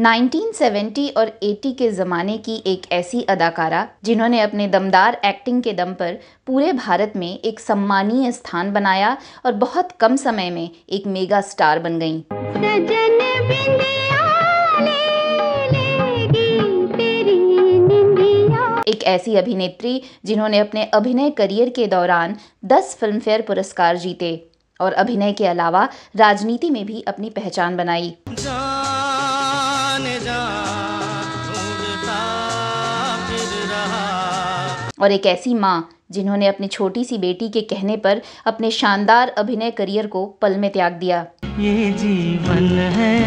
1970 और 80 के ज़माने की एक ऐसी अदाकारा जिन्होंने अपने दमदार एक्टिंग के दम पर पूरे भारत में एक सम्मानीय स्थान बनाया और बहुत कम समय में एक मेगा स्टार बन गईं। एक ऐसी अभिनेत्री जिन्होंने अपने अभिनय करियर के दौरान 10 फिल्मफेयर पुरस्कार जीते और अभिनय के अलावा राजनीति में भी अपनी पहचान बनाई। और एक ऐसी माँ जिन्होंने अपनी छोटी सी बेटी के कहने पर अपने शानदार अभिनय करियर को पल में त्याग दिया। ये जीवन है,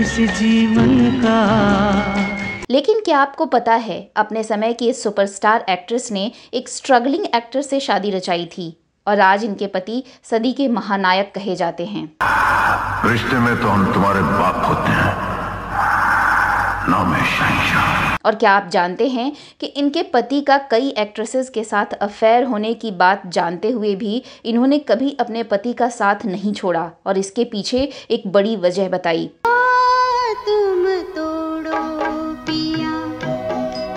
इस जीवन का। लेकिन क्या आपको पता है, अपने समय की इस सुपरस्टार एक्ट्रेस ने एक स्ट्रगलिंग एक्टर से शादी रचाई थी और आज इनके पति सदी के महानायक कहे जाते हैं। रिश्ते में तो हम तुम्हारे बाप होते हैं। और क्या आप जानते हैं कि इनके पति का कई एक्ट्रेसेस के साथ अफेयर होने की बात जानते हुए भी इन्होंने कभी अपने पति का साथ नहीं छोड़ा और इसके पीछे एक बड़ी वजह बताई। तुम तोड़ो पिया,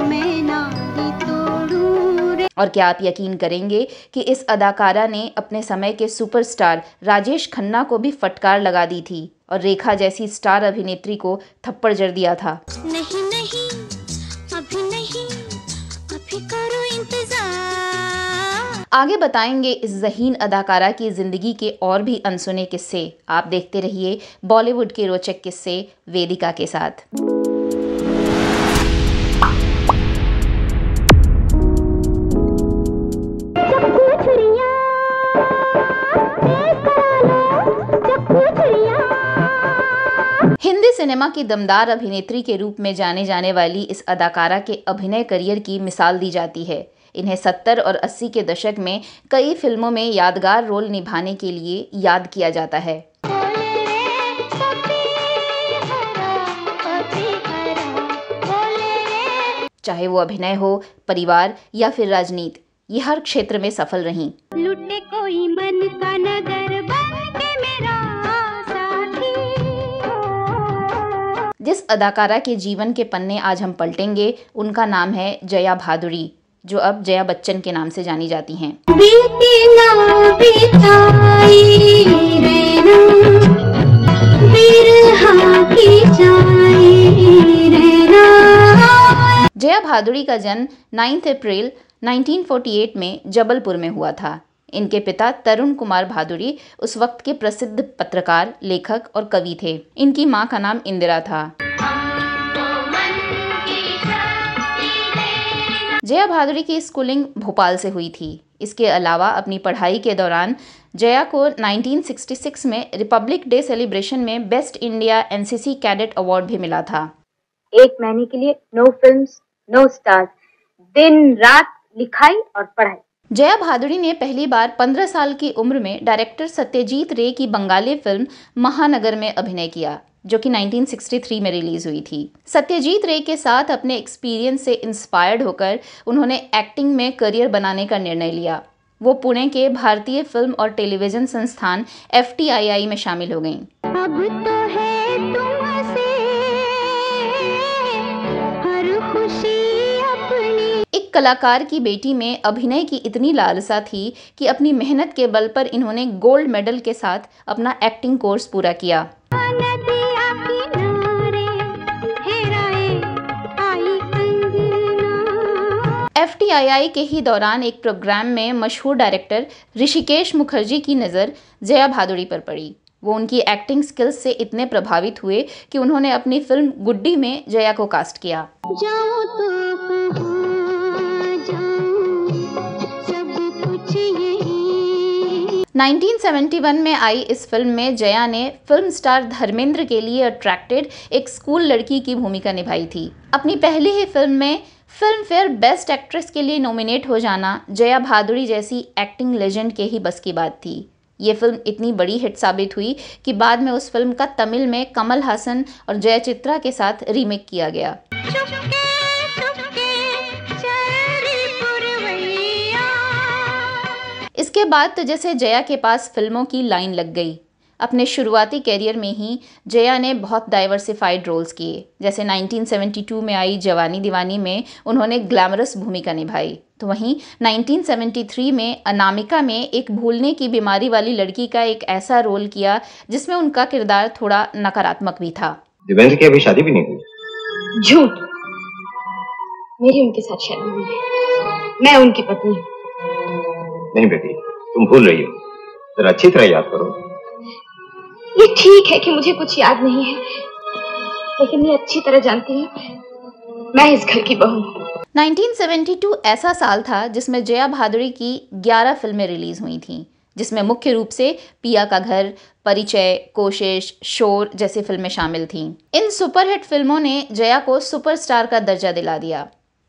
मैं नहीं तोड़ूं। और क्या आप यकीन करेंगे कि इस अदाकारा ने अपने समय के सुपरस्टार राजेश खन्ना को भी फटकार लगा दी थी और रेखा जैसी स्टार अभिनेत्री को थप्पड़ जड़ दिया था। नहीं नहीं नहीं, अभी करो इंतजार। आगे बताएंगे इस ज़हीन अदाकारा की जिंदगी के और भी अनसुने किस्से। आप देखते रहिए बॉलीवुड के रोचक किस्से वेदिका के साथ। हिंदी सिनेमा की दमदार अभिनेत्री के रूप में जाने जाने वाली इस अदाकारा के अभिनय करियर की मिसाल दी जाती है। इन्हें 70 और 80 के दशक में कई फिल्मों में यादगार रोल निभाने के लिए याद किया जाता है। चाहे वो अभिनय हो, परिवार या फिर राजनीति, ये हर क्षेत्र में सफल रहीं। लूटे कोई मन का नगर बन के मेरा। जिस अदाकारा के जीवन के पन्ने आज हम पलटेंगे उनका नाम है जया भादुरी, जो अब जया बच्चन के नाम से जानी जाती हैं। जया भादुरी का जन्म 9 अप्रैल 1948 में जबलपुर में हुआ था। इनके पिता तरुण कुमार भादुरी उस वक्त के प्रसिद्ध पत्रकार, लेखक और कवि थे। इनकी माँ का नाम इंदिरा था। जया भादुरी की स्कूलिंग भोपाल से हुई थी। इसके अलावा अपनी पढ़ाई के दौरान जया को 1966 में रिपब्लिक डे सेलिब्रेशन में best India NCC cadet award भी मिला था। 1 महीने के लिए नो फिल्म्स, नो स्टार्स, दिन रात लिखाई और पढ़ाई। जया भादुरी ने पहली बार 15 साल की उम्र में डायरेक्टर सत्यजीत रे की बंगाली फिल्म महानगर में अभिनय किया, जो कि 1963 में रिलीज हुई थी। सत्यजीत रे के साथ अपने एक्सपीरियंस से इंस्पायर्ड होकर उन्होंने एक्टिंग में करियर बनाने का निर्णय लिया। वो पुणे के भारतीय फिल्म और टेलीविजन संस्थान FTII में शामिल हो गईं। अब तो है तुमसे हर खुशी। एक कलाकार की बेटी में अभिनय की इतनी लालसा थी कि अपनी मेहनत के बल पर इन्होंने गोल्ड मेडल के साथ अपना एक्टिंग कोर्स पूरा किया। FTII के ही दौरान एक प्रोग्राम में मशहूर डायरेक्टर ऋषिकेश मुखर्जी की नज़र जया भादुरी पर पड़ी। वो उनकी एक्टिंग स्किल्स से इतने प्रभावित हुए कि उन्होंने अपनी फिल्म गुड्डी में जया को कास्ट किया। जाऊं 1971 में आई इस फिल्म में जया ने फिल्म स्टार धर्मेंद्र के लिए अट्रैक्टेड एक स्कूल लड़की की भूमिका निभाई थी। अपनी पहली ही फिल्म में फिल्म फेयर बेस्ट एक्ट्रेस के लिए नॉमिनेट हो जाना जया भादुरी जैसी एक्टिंग लेजेंड के ही बस की बात थी। ये फिल्म इतनी बड़ी हिट साबित हुई कि बाद में उस फिल्म का तमिल में कमल हासन और जयचित्रा के साथ रीमेक किया गया। इसके बाद तो जैसे जया के पास फिल्मों की लाइन लग गई। अपने शुरुआती कैरियर में ही जया ने बहुत डाइवर्सिफाइड रोल्स किए, जैसे 1972 में आई जवानी दीवानी में उन्होंने ग्लैमरस भूमिका निभाई, तो वहीं 1973 में अनामिका में एक भूलने की बीमारी वाली लड़की का एक ऐसा रोल किया जिसमें उनका किरदार थोड़ा नकारात्मक भी था। देवेंद्र की अभी शादी भी नहीं हुई। झूठ, मेरी उनके साथ शादी हुई है, मैं उनकी पत्नी हूँ। नहीं बेटी, तुम भूल रही हो, जरा अच्छी तरह याद करो। ये ठीक है कि मुझे कुछ याद नहीं है, लेकिन मैं अच्छी तरह जानती हूँ मैं इस घर की बहू हूँ। 1972 ऐसा साल था जिसमें जया भादुरी की 11 फिल्में रिलीज हुई थीं, जिसमें मुख्य रूप से पिया का घर, परिचय, कोशिश, शोर जैसी फिल्में शामिल थीं। इन सुपरहिट फिल्मों ने जया को सुपरस्टार का दर्जा दिला दिया।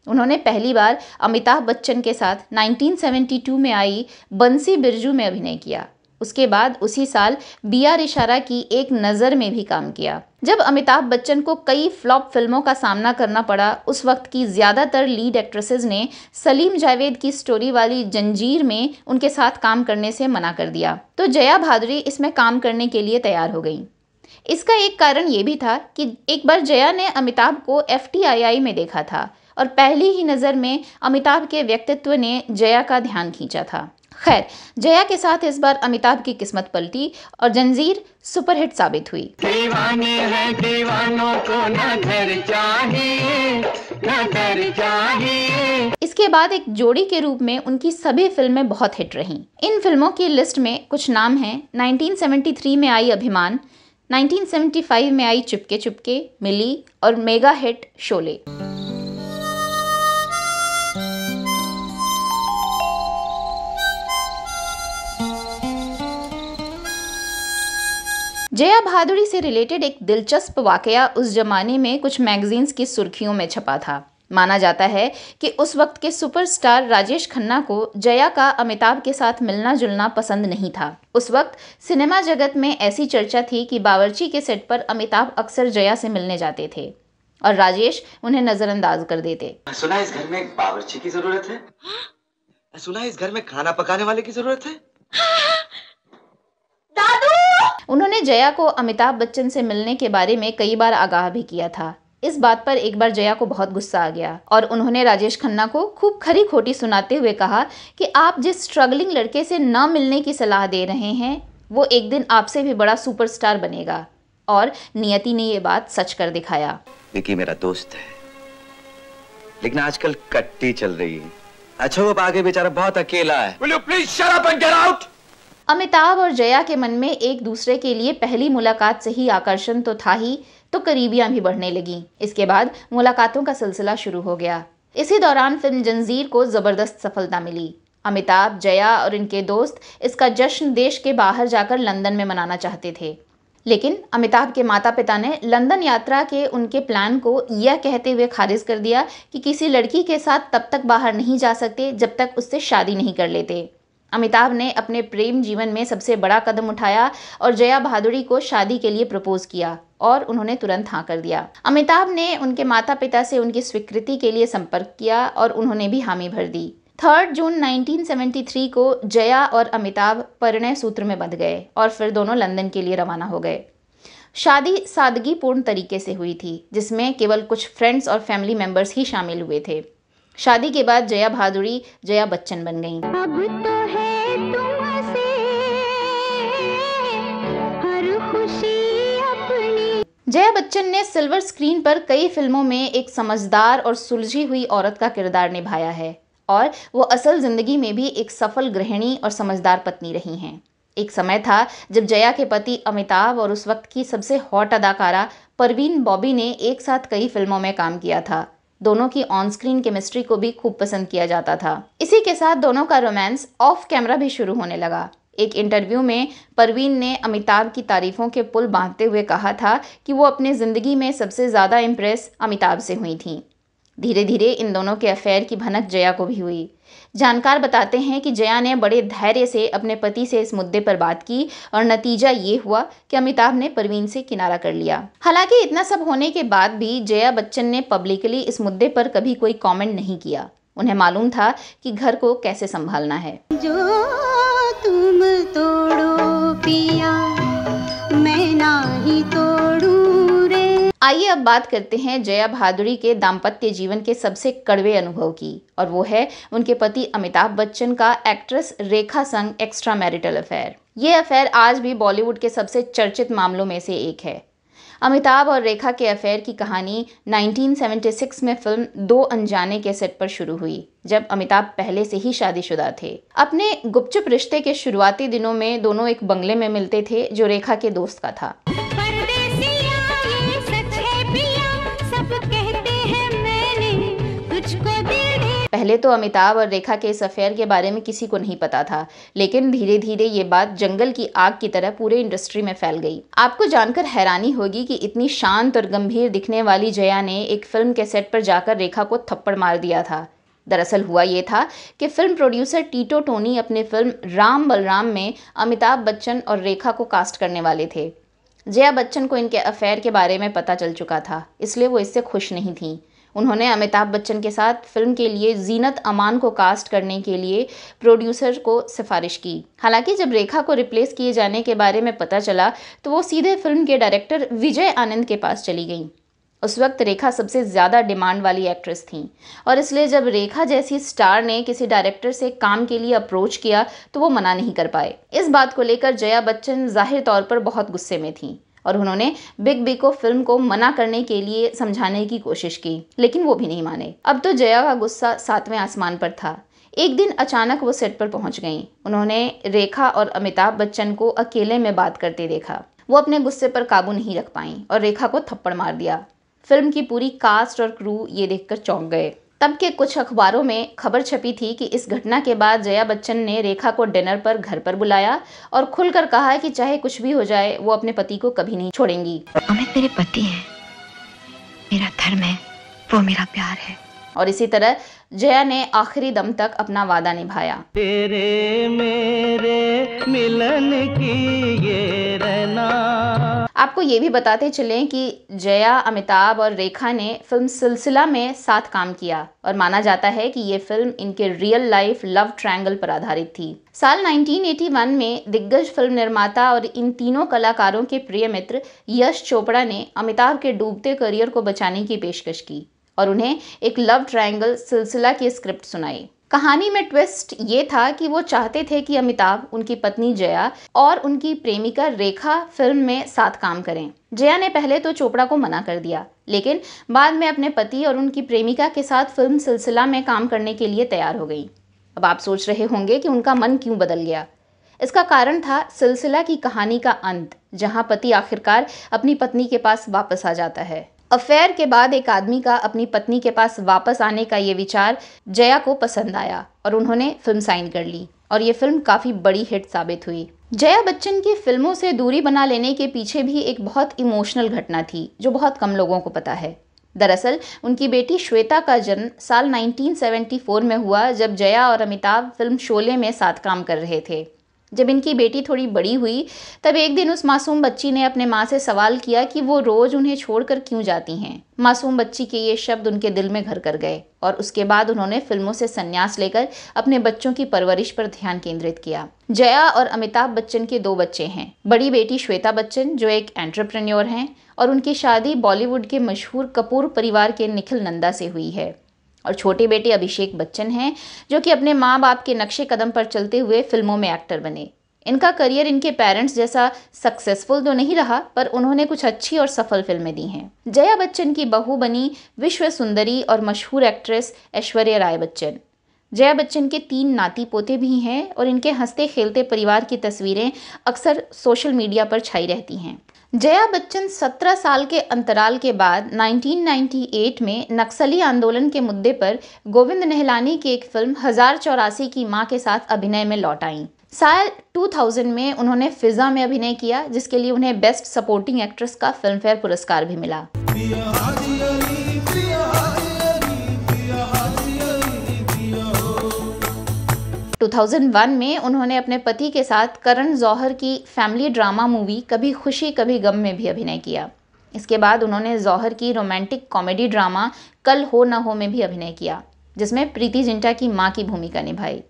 उन्होंने पहली बार अमिताभ बच्चन के साथ 1972 में आई बंसी बिरजू में अभिनय किया। उसके बाद उसी साल बीआर इशारा की एक नज़र में भी काम किया। जब अमिताभ बच्चन को कई फ्लॉप फिल्मों का सामना करना पड़ा, उस वक्त की ज़्यादातर लीड एक्ट्रेसेस ने सलीम जावेद की स्टोरी वाली जंजीर में उनके साथ काम करने से मना कर दिया, तो जया भादुरी इसमें काम करने के लिए तैयार हो गई। इसका एक कारण ये भी था कि एक बार जया ने अमिताभ को FTII में देखा था और पहली ही नज़र में अमिताभ के व्यक्तित्व ने जया का ध्यान खींचा था। खैर, जया के साथ इस बार अमिताभ की किस्मत पलटी और जंजीर सुपरहिट साबित हुई। दीवाने हैं दीवानों को ना घर चाहिए, ना घर चाहिए। इसके बाद एक जोड़ी के रूप में उनकी सभी फिल्में बहुत हिट रहीं। इन फिल्मों की लिस्ट में कुछ नाम हैं 1973 में आई अभिमान, 1975 में आई चुपके चुपके, मिली और मेगा हिट शोले। जया भादुरी से रिलेटेड एक दिलचस्प वाकया उस जमाने में कुछ मैगजीन्स की सुर्खियों में छपा था। माना जाता है कि उस वक्त के सुपरस्टार राजेश खन्ना को जया का अमिताभ के साथ मिलना जुलना पसंद नहीं था। उस वक्त सिनेमा जगत में ऐसी चर्चा थी कि बावर्ची के सेट पर अमिताभ अक्सर जया से मिलने जाते थे और राजेश उन्हें नजरअंदाज कर देते। सुना इस घर में एक बावर्ची की जरूरत है, सुना इस घर में खाना पकाने वाले की जरूरत है। उन्होंने जया को अमिताभ बच्चन से मिलने के बारे में कई बार आगाह भी किया था। इस बात पर एक बार जया को बहुत गुस्सा आ गया और उन्होंने राजेश खन्ना को खूब खरी खोटी सुनाते हुए कहा कि आप जिस स्ट्रगलिंग लड़के से न मिलने की सलाह दे रहे हैं, वो एक दिन आपसे भी बड़ा सुपरस्टार बनेगा। और नियति ने ये बात सच कर दिखाया। निकी मेरा दोस्त है, लेकिन आजकल कट्टी चल रही है। अच्छा, वो आगे बेचारा बहुत अकेला है। अमिताभ और जया के मन में एक दूसरे के लिए पहली मुलाकात से ही आकर्षण तो था ही, तो करीबियां भी बढ़ने लगी। इसके बाद मुलाकातों का सिलसिला शुरू हो गया। इसी दौरान फिल्म जंजीर को ज़बरदस्त सफलता मिली। अमिताभ, जया और इनके दोस्त इसका जश्न देश के बाहर जाकर लंदन में मनाना चाहते थे, लेकिन अमिताभ के माता पिता ने लंदन यात्रा के उनके प्लान को यह कहते हुए खारिज कर दिया कि किसी लड़की के साथ तब तक बाहर नहीं जा सकते जब तक उससे शादी नहीं कर लेते। अमिताभ ने अपने प्रेम जीवन में सबसे बड़ा कदम उठाया और जया भादुरी को शादी के लिए प्रपोज किया और उन्होंने तुरंत हाँ कर दिया। अमिताभ ने उनके माता पिता से उनकी स्वीकृति के लिए संपर्क किया और उन्होंने भी हामी भर दी। 3 जून 1973 को जया और अमिताभ परिणय सूत्र में बंध गए और फिर दोनों लंदन के लिए रवाना हो गए। शादी सादगीपूर्ण तरीके से हुई थी, जिसमें केवल कुछ फ्रेंड्स और फैमिली मेम्बर्स ही शामिल हुए थे। शादी के बाद जया भादुरी जया बच्चन बन गईं। अब तो है तुमसे हर खुशी अपनी। जया बच्चन ने सिल्वर स्क्रीन पर कई फिल्मों में एक समझदार और सुलझी हुई औरत का किरदार निभाया है और वो असल जिंदगी में भी एक सफल गृहिणी और समझदार पत्नी रही हैं। एक समय था जब जया के पति अमिताभ और उस वक्त की सबसे हॉट अदाकारा परवीन बॉबी ने एक साथ कई फिल्मों में काम किया था। दोनों की ऑन स्क्रीन केमिस्ट्री को भी खूब पसंद किया जाता था। इसी के साथ दोनों का रोमांस ऑफ कैमरा भी शुरू होने लगा। एक इंटरव्यू में परवीन ने अमिताभ की तारीफों के पुल बांधते हुए कहा था कि वो अपनी ज़िंदगी में सबसे ज़्यादा इम्प्रेस अमिताभ से हुई थीं। धीरे धीरे इन दोनों के अफेयर की भनक जया को भी हुई। जानकार बताते हैं कि जया ने बड़े धैर्य से अपने पति से इस मुद्दे पर बात की और नतीजा ये हुआ कि अमिताभ ने परवीन से किनारा कर लिया। हालांकि इतना सब होने के बाद भी जया बच्चन ने पब्लिकली इस मुद्दे पर कभी कोई कमेंट नहीं किया। उन्हें मालूम था कि घर को कैसे संभालना है। जो तुम तोड़ो पिया ना ही तोड़ू रे। आइए अब बात करते हैं जया भादुरी के दाम्पत्य जीवन के सबसे कड़वे अनुभव की, और वो है उनके पति अमिताभ बच्चन का एक्ट्रेस रेखा संग एक्स्ट्रा मैरिटल अफेयर। ये अफेयर आज भी बॉलीवुड के सबसे चर्चित मामलों में से एक है। अमिताभ और रेखा के अफेयर की कहानी 1976 में फिल्म दो अनजाने के सेट पर शुरू हुई, जब अमिताभ पहले से ही शादीशुदा थे। अपने गुपचुप रिश्ते के शुरुआती दिनों में दोनों एक बंगले में मिलते थे जो रेखा के दोस्त का था। पहले तो अमिताभ और रेखा के इस अफेयर के बारे में किसी को नहीं पता था, लेकिन धीरे धीरे ये बात जंगल की आग की तरह पूरे इंडस्ट्री में फैल गई। आपको जानकर हैरानी होगी कि इतनी शांत और गंभीर दिखने वाली जया ने एक फिल्म के सेट पर जाकर रेखा को थप्पड़ मार दिया था। दरअसल हुआ ये था कि फिल्म प्रोड्यूसर टीटो टोनी अपनी फिल्म राम बलराम में अमिताभ बच्चन और रेखा को कास्ट करने वाले थे। जया बच्चन को इनके अफेयर के बारे में पता चल चुका था, इसलिए वो इससे खुश नहीं थीं। उन्होंने अमिताभ बच्चन के साथ फिल्म के लिए जीनत अमान को कास्ट करने के लिए प्रोड्यूसर को सिफारिश की। हालांकि जब रेखा को रिप्लेस किए जाने के बारे में पता चला तो वो सीधे फिल्म के डायरेक्टर विजय आनंद के पास चली गईं। उस वक्त रेखा सबसे ज़्यादा डिमांड वाली एक्ट्रेस थीं, और इसलिए जब रेखा जैसी स्टार ने किसी डायरेक्टर से काम के लिए अप्रोच किया तो वो मना नहीं कर पाए। इस बात को लेकर जया बच्चन जाहिर तौर पर बहुत गुस्से में थीं, और उन्होंने बिग बी को फिल्म को मना करने के लिए समझाने की कोशिश की, लेकिन वो भी नहीं माने। अब तो जया का गुस्सा सातवें आसमान पर था। एक दिन अचानक वो सेट पर पहुंच गईं। उन्होंने रेखा और अमिताभ बच्चन को अकेले में बात करते देखा। वो अपने गुस्से पर काबू नहीं रख पाईं और रेखा को थप्पड़ मार दिया। फिल्म की पूरी कास्ट और क्रू ये देखकर चौंक गए। तब के कुछ अखबारों में खबर छपी थी कि इस घटना के बाद जया बच्चन ने रेखा को डिनर पर घर पर बुलाया और खुलकर कहा कि चाहे कुछ भी हो जाए वो अपने पति को कभी नहीं छोड़ेंगी। अमित मेरे पति हैं, मेरा धर्म है, वो मेरा प्यार है। और इसी तरह जया ने आखिरी दम तक अपना वादा निभाया। तेरे मेरे मिलन की ये रना। आपको ये भी बताते चलें कि जया, अमिताभ और रेखा ने फिल्म सिलसिला में साथ काम किया, और माना जाता है कि ये फिल्म इनके रियल लाइफ लव ट्रायंगल पर आधारित थी। साल 1981 में दिग्गज फिल्म निर्माता और इन तीनों कलाकारों के प्रिय मित्र यश चोपड़ा ने अमिताभ के डूबते करियर को बचाने की पेशकश की और उन्हें एक लव ट्रायंगल सिलसिला की स्क्रिप्ट सुनाई। कहानी में ट्विस्ट ये था कि वो चाहते थे कि अमिताभ, उनकी पत्नी जया और उनकी प्रेमिका रेखा फिल्म में साथ काम करें। जया ने पहले तो चोपड़ा को मना कर दिया, लेकिन बाद में अपने पति और उनकी प्रेमिका के साथ फिल्म सिलसिला में काम करने के लिए तैयार हो गई। अब आप सोच रहे होंगे कि उनका मन क्यों बदल गया। इसका कारण था सिलसिला की कहानी का अंत, जहाँ पति आखिरकार अपनी पत्नी के पास वापस आ जाता है। अफेयर के बाद एक आदमी का अपनी पत्नी के पास वापस आने का ये विचार जया को पसंद आया और उन्होंने फिल्म साइन कर ली, और ये फिल्म काफ़ी बड़ी हिट साबित हुई। जया बच्चन की फिल्मों से दूरी बना लेने के पीछे भी एक बहुत इमोशनल घटना थी जो बहुत कम लोगों को पता है। दरअसल उनकी बेटी श्वेता का जन्म साल 1974 में हुआ, जब जया और अमिताभ फिल्म शोले में साथ काम कर रहे थे। जब इनकी बेटी थोड़ी बड़ी हुई तब एक दिन उस मासूम बच्ची ने अपने माँ से सवाल किया कि वो रोज़ उन्हें छोड़कर क्यों जाती हैं। मासूम बच्ची के ये शब्द उनके दिल में घर कर गए, और उसके बाद उन्होंने फिल्मों से संन्यास लेकर अपने बच्चों की परवरिश पर ध्यान केंद्रित किया। जया और अमिताभ बच्चन के दो बच्चे हैं। बड़ी बेटी श्वेता बच्चन जो एक एंटरप्रेन्योर हैं, और उनकी शादी बॉलीवुड के मशहूर कपूर परिवार के निखिल नंदा से हुई है। और छोटे बेटे अभिषेक बच्चन हैं जो कि अपने माँ बाप के नक्शे कदम पर चलते हुए फिल्मों में एक्टर बने। इनका करियर इनके पेरेंट्स जैसा सक्सेसफुल तो नहीं रहा, पर उन्होंने कुछ अच्छी और सफल फिल्में दी हैं। जया बच्चन की बहू बनी विश्व सुंदरी और मशहूर एक्ट्रेस ऐश्वर्या राय बच्चन। जया बच्चन के 3 नाती पोते भी हैं, और इनके हंसते खेलते परिवार की तस्वीरें अक्सर सोशल मीडिया पर छाई रहती हैं। जया बच्चन 17 साल के अंतराल के बाद 1998 में नक्सली आंदोलन के मुद्दे पर गोविंद निहलानी की एक फिल्म 1084 की मां के साथ अभिनय में लौट आईं। साल 2000 में उन्होंने फिजा में अभिनय किया, जिसके लिए उन्हें बेस्ट सपोर्टिंग एक्ट्रेस का फिल्म फेयर पुरस्कार भी मिला। तो 2001 में उन्होंने अपने पति के साथ करण जौहर की फैमिली ड्रामा मूवी कभी खुशी कभी गम में भी अभिनय किया। इसके बाद उन्होंने जौहर की रोमांटिक कॉमेडी ड्रामा कल हो ना हो में भी अभिनय किया, जिसमें प्रीति जिंटा की मां की भूमिका निभाई।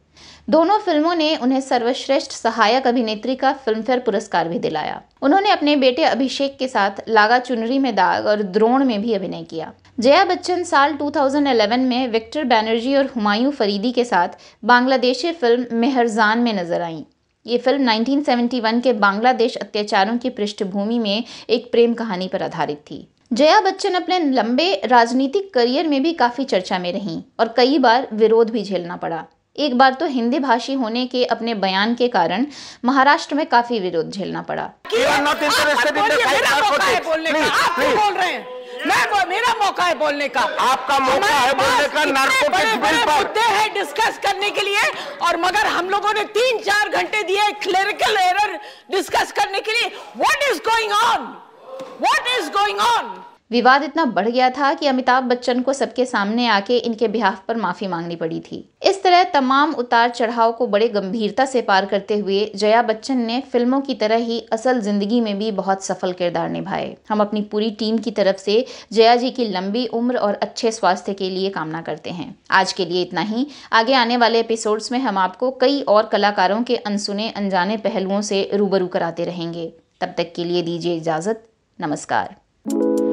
दोनों फिल्मों ने उन्हें सर्वश्रेष्ठ सहायक अभिनेत्री का फिल्मफेयर पुरस्कार भी दिलाया। उन्होंने अपने बेटे अभिषेक के साथ लागा चुनरी में दाग और द्रोण में भी अभिनय किया। जया बच्चन साल 2011 में विक्टर बैनर्जी और हुमायूं फरीदी के साथ बांग्लादेशी फिल्म मेहरजान में नजर आईं। ये फिल्म 1971 के बांग्लादेश अत्याचारों की पृष्ठभूमि में एक प्रेम कहानी पर आधारित थी। जया बच्चन अपने लंबे राजनीतिक करियर में भी काफ़ी चर्चा में रहीं और कई बार विरोध भी झेलना पड़ा। एक बार तो हिंदी भाषी होने के अपने बयान के कारण महाराष्ट्र में काफी विरोध झेलना पड़ा। मेरा मौका है बोलने का, आपका मौका है बोलने का। नारकोटिक्स मुद्दे हैं डिस्कस करने के लिए, और मगर हम लोगों ने 3-4 घंटे दिए क्लेरिकल एरर डिस्कस करने के लिए। What is going on. विवाद इतना बढ़ गया था कि अमिताभ बच्चन को सबके सामने आके इनके बिहाफ पर माफी मांगनी पड़ी थी। इस तरह तमाम उतार चढ़ाव को बड़े गंभीरता से पार करते हुए जया बच्चन ने फिल्मों की तरह ही असल जिंदगी में भी बहुत सफल किरदार निभाए। हम अपनी पूरी टीम की तरफ से जया जी की लंबी उम्र और अच्छे स्वास्थ्य के लिए कामना करते हैं। आज के लिए इतना ही। आगे आने वाले एपिसोड्स में हम आपको कई और कलाकारों के अनसुने अनजाने पहलुओं से रूबरू कराते रहेंगे। तब तक के लिए दीजिए इजाजत। नमस्कार।